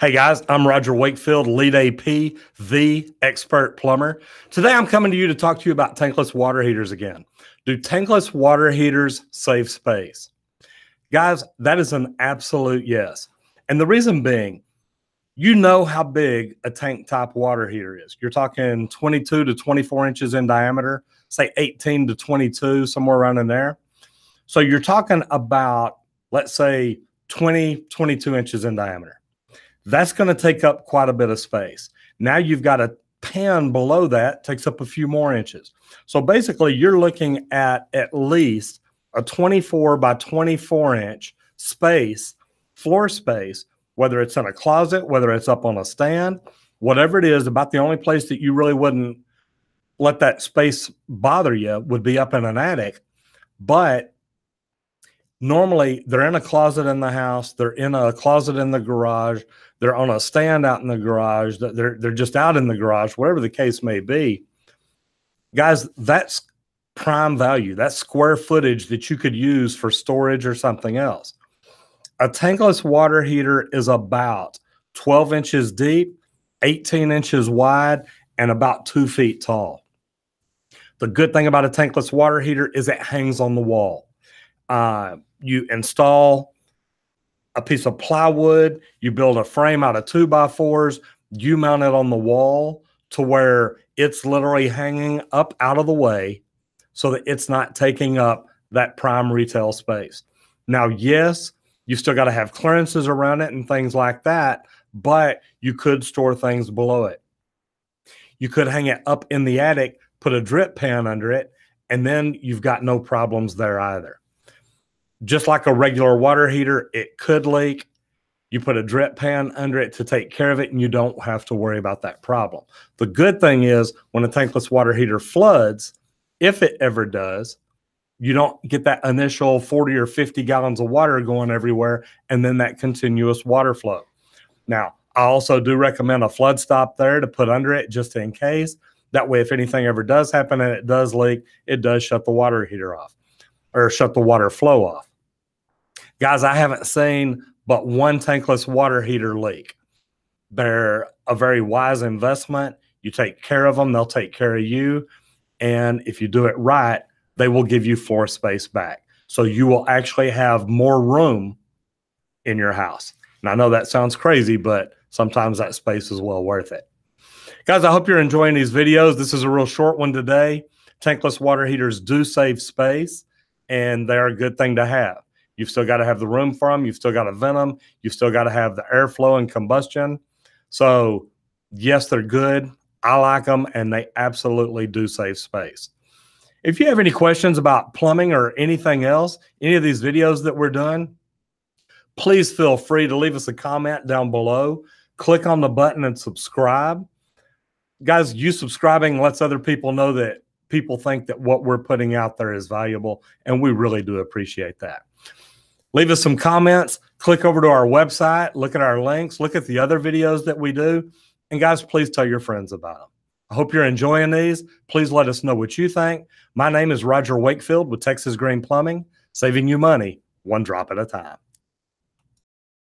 Hey guys, I'm Roger Wakefield, Lead AP, the expert plumber. Today I'm coming to you to talk to you about tankless water heaters again. Do tankless water heaters save space? Guys, that is an absolute yes. And the reason being, you know how big a tank top water heater is. You're talking 22 to 24 inches in diameter, say 18 to 22, somewhere around in there. So you're talking about, let's say 20, 22 inches in diameter. That's going to take up quite a bit of space. Now you've got a pan below that, takes up a few more inches. So basically you're looking at least a 24 by 24 inch space, floor space, whether it's in a closet, whether it's up on a stand, whatever it is. About the only place that you really wouldn't let that space bother you would be up in an attic. But normally they're in a closet in the house, they're in a closet in the garage, they're on a stand out in the garage, they're just out in the garage, whatever the case may be. Guys, that's prime value. That's square footage that you could use for storage or something else. A tankless water heater is about 12 inches deep, 18 inches wide, and about 2 feet tall. The good thing about a tankless water heater is it hangs on the wall. You install a piece of plywood, you build a frame out of 2x4s, you mount it on the wall to where it's literally hanging up out of the way so that it's not taking up that prime retail space. Now, yes, you still got to have clearances around it and things like that, but you could store things below it. You could hang it up in the attic, put a drip pan under it, and then you've got no problems there either. Just like a regular water heater, it could leak. You put a drip pan under it to take care of it, and you don't have to worry about that problem. The good thing is when a tankless water heater floods, if it ever does, you don't get that initial 40 or 50 gallons of water going everywhere and then that continuous water flow. Now, I also do recommend a flood stop there to put under it just in case. That way, if anything ever does happen and it does leak, it does shut the water heater off or shut the water flow off. Guys, I haven't seen but one tankless water heater leak. They're a very wise investment. You take care of them, they'll take care of you. And if you do it right, they will give you floor space back. So you will actually have more room in your house. And I know that sounds crazy, but sometimes that space is well worth it. Guys, I hope you're enjoying these videos. This is a real short one today. Tankless water heaters do save space, and they're a good thing to have. You've still got to have the room for them. You've still got to vent them. You've still got to have the airflow and combustion. So yes, they're good. I like them, and they absolutely do save space. If you have any questions about plumbing or anything else, any of these videos that we're doing, please feel free to leave us a comment down below. Click on the button and subscribe. Guys, you subscribing lets other people know that people think that what we're putting out there is valuable, and we really do appreciate that. Leave us some comments, click over to our website, look at our links, look at the other videos that we do. And guys, please tell your friends about them. I hope you're enjoying these. Please let us know what you think. My name is Roger Wakefield with Texas Green Plumbing, saving you money one drop at a time.